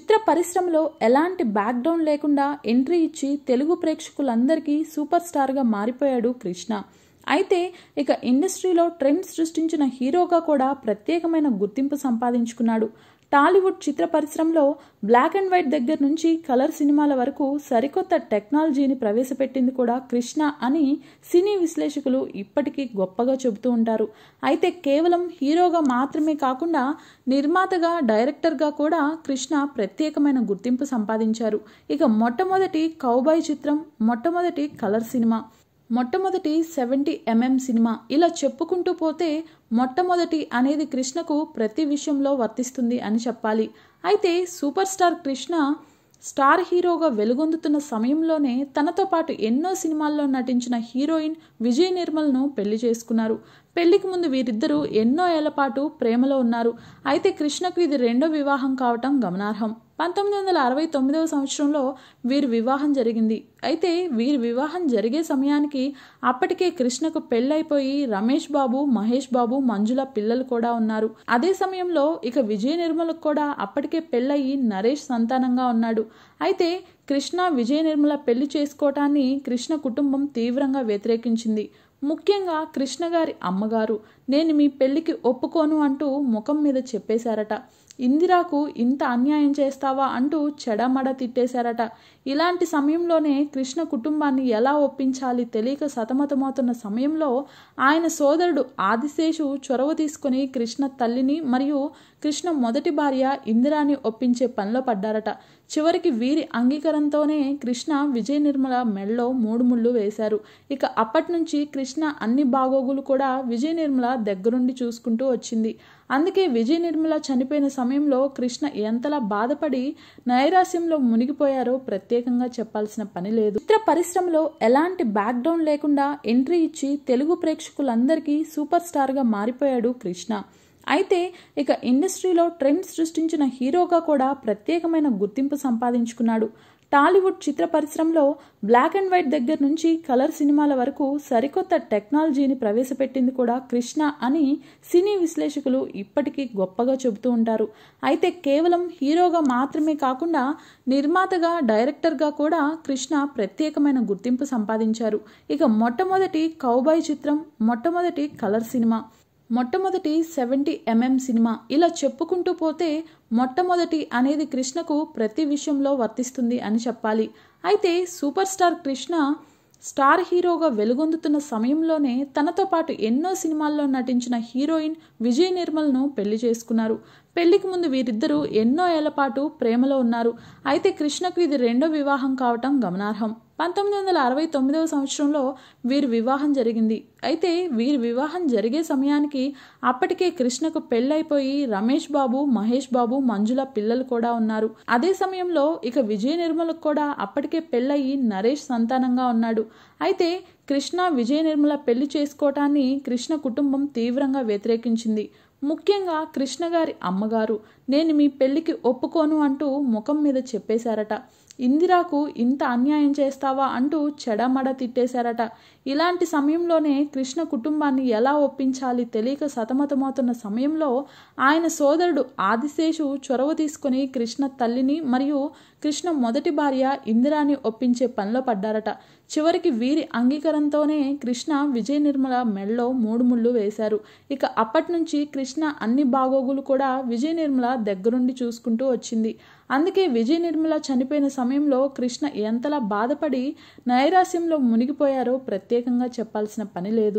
చిత్ర పరిశ్రమలో ఎలాంటి back ground లేకుండా ఎంట్రీ ఇచ్చి తెలుగు ప్రేక్షకులందరికీ సూపర్ స్టార్గా మారిపోయాడు కృష్ణ. అయితే ఇక ఇండస్ట్రీలో ట్రెండ్ సృష్టించిన హీరోగా కూడా ప్రత్యేకమైన గుర్తింపు సంపాదించుకున్నాడు. టాలీవుడ్ చిత్ర పరిశ్రమలో బ్లాక్ అండ్ వైట్ దగ్గర నుంచి కలర్ సినిమాల వరకు సరికొత్త టెక్నాలజీని ప్రవేశపెట్టింది కూడా కృష్ణ అని సినీ విశ్లేషకులు ఇప్పటికీ గొప్పగా చెబుతూ ఉంటారు. అయితే కేవలం హీరోగా మాత్రమే కాకుండా నిర్మాతగా, డైరెక్టర్గా కూడా కృష్ణ ప్రత్యేకమైన గుర్తింపు సంపాదించారు. ఇక మొట్టమొదటి కౌబాయ్ చిత్రం, మొట్టమొదటి కలర్ సినిమా, మొట్టమొదటి 70mm సినిమా, ఇలా చెప్పుకుంటూ పోతే మొట్టమొదటి అనేది కృష్ణకు ప్రతి విషయంలో వర్తిస్తుంది అని చెప్పాలి. అయితే సూపర్ స్టార్ కృష్ణ స్టార్ హీరోగా వెలుగొందుతున్న సమయంలోనే తనతో పాటు ఎన్నో సినిమాల్లో నటించిన హీరోయిన్ విజయ్ నిర్మల్ను పెళ్లి చేసుకున్నారు. పెళ్లికి ముందు వీరిద్దరూ ఎన్నో ఏళ్ల పాటు ప్రేమలో ఉన్నారు. అయితే కృష్ణకు ఇది రెండో వివాహం కావటం గమనార్హం. 1969 సంవత్సరంలో వీరి వివాహం జరిగింది. అయితే వీరి వివాహం జరిగే సమయానికి అప్పటికే కృష్ణకు పెళ్ళైపోయి రమేష్ బాబు, మహేష్ బాబు, మంజుల పిల్లలు కూడా ఉన్నారు. అదే సమయంలో ఇక విజయ నిర్మలకు కూడా అప్పటికే పెళ్ళయి నరేష్ సంతానంగా ఉన్నాడు. అయితే కృష్ణ విజయ నిర్మల పెళ్లి చేసుకోవటాన్ని కృష్ణ కుటుంబం తీవ్రంగా వ్యతిరేకించింది. ముఖ్యంగా కృష్ణ గారి అమ్మగారు నేను మీ పెళ్లికి ఒప్పుకోను అంటూ ముఖం మీద చెప్పేశారట. ఇందిరాకు ఇంత అన్యాయం చేస్తావా అంటూ చెడమడ తిట్టేశారట. ఇలాంటి సమయంలోనే కృష్ణ కుటుంబాన్ని ఎలా ఒప్పించాలి తెలియక సతమతమవుతున్న సమయంలో ఆయన సోదరుడు ఆదిశేషు చొరవ తీసుకుని కృష్ణ తల్లిని మరియు కృష్ణ మొదటి భార్య ఇందిరాని ఒప్పించే పనిలో పడ్డారట. చివరికి వీరి అంగీకారంతోనే కృష్ణ విజయ నిర్మల మెడలో 3 ముళ్ళు వేశారు. ఇక అప్పటి నుంచి కృష్ణ అన్ని బాగోగులు కూడా విజయ నిర్మల దగ్గరుండి చూసుకుంటూ వచ్చింది. అందుకే విజయ నిర్మల చనిపోయిన సమయంలో కృష్ణ ఎంతలా బాధపడి నైరాశ్యంలో మునిగిపోయారో ప్రత్యేకంగా చెప్పాల్సిన పని లేదు. చిత్ర పరిశ్రమలో ఎలాంటి బ్యాక్గ్రౌండ్ లేకుండా ఎంట్రీ ఇచ్చి తెలుగు ప్రేక్షకులందరికీ సూపర్ స్టార్గా మారిపోయాడు కృష్ణ. అయితే ఇక ఇండస్ట్రీలో ట్రెండ్ సృష్టించిన హీరోగా కూడా ప్రత్యేకమైన గుర్తింపు సంపాదించుకున్నాడు. టాలీవుడ్ చిత్ర పరిశ్రమలో బ్లాక్ అండ్ వైట్ దగ్గర నుంచి కలర్ సినిమాల వరకు సరికొత్త టెక్నాలజీని ప్రవేశపెట్టింది కూడా కృష్ణ అని సినీ విశ్లేషకులు ఇప్పటికీ గొప్పగా చెబుతూ ఉంటారు. అయితే కేవలం హీరోగా మాత్రమే కాకుండా నిర్మాతగా, డైరెక్టర్గా కూడా కృష్ణ ప్రత్యేకమైన గుర్తింపు సంపాదించారు. ఇక మొట్టమొదటి కౌబాయ్ చిత్రం, మొట్టమొదటి కలర్ సినిమా, మొట్టమొదటి 70mm సినిమా, ఇలా చెప్పుకుంటూ పోతే మొట్టమొదటి అనేది కృష్ణకు ప్రతి విషయంలో వర్తిస్తుంది అని చెప్పాలి. అయితే సూపర్ స్టార్ కృష్ణ స్టార్ హీరోగా వెలుగొందుతున్న సమయంలోనే తనతో పాటు ఎన్నో సినిమాల్లో నటించిన హీరోయిన్ విజయ్ నిర్మల్ను పెళ్లి చేసుకున్నారు. పెళ్లికి ముందు వీరిద్దరూ ఎన్నో ఏళ్ల పాటు ప్రేమలో ఉన్నారు. అయితే కృష్ణకు ఇది రెండో వివాహం కావటం గమనార్హం. 1969 సంవత్సరంలో వీరి వివాహం జరిగింది. అయితే వీరి వివాహం జరిగే సమయానికి అప్పటికే కృష్ణకు పెళ్ళైపోయి రమేష్ బాబు, మహేష్ బాబు, మంజుల పిల్లలు కూడా ఉన్నారు. అదే సమయంలో ఇక విజయ నిర్మలకు కూడా అప్పటికే పెళ్ళయి నరేష్ సంతానంగా ఉన్నాడు. అయితే కృష్ణ విజయ నిర్మల పెళ్లి చేసుకోవటాన్ని కృష్ణ కుటుంబం తీవ్రంగా వ్యతిరేకించింది. ముఖ్యంగా కృష్ణ గారి అమ్మగారు నేను మీ పెళ్లికి ఒప్పుకోను అంటూ ముఖం మీద చెప్పేశారట. ఇందిరాకు ఇంత అన్యాయం చేస్తావా అంటూ చెడమడ తిట్టేశారట. ఇలాంటి సమయంలోనే కృష్ణ కుటుంబాన్ని ఎలా ఒప్పించాలి తెలియక సతమతమవుతున్న సమయంలో ఆయన సోదరుడు ఆదిశేషు చొరవ తీసుకుని కృష్ణ తల్లిని మరియు కృష్ణ మొదటి భార్య ఇందిరాని ఒప్పించే పనిలో పడ్డారట. చివరికి వీరి అంగీకారంతోనే కృష్ణ విజయ నిర్మల మెడలో 3 ముళ్ళు వేశారు. ఇక అప్పటి నుంచి కృష్ణ అన్ని బాగోగులు కూడా విజయ నిర్మల దగ్గరుండి చూసుకుంటూ వచ్చింది. అందుకే విజయ నిర్మల చనిపోయిన సమయంలో కృష్ణ ఎంతలా బాధపడి నైరాశ్యంలో మునిగిపోయారో ప్రత్యేకంగా చెప్పాల్సిన పని లేదు.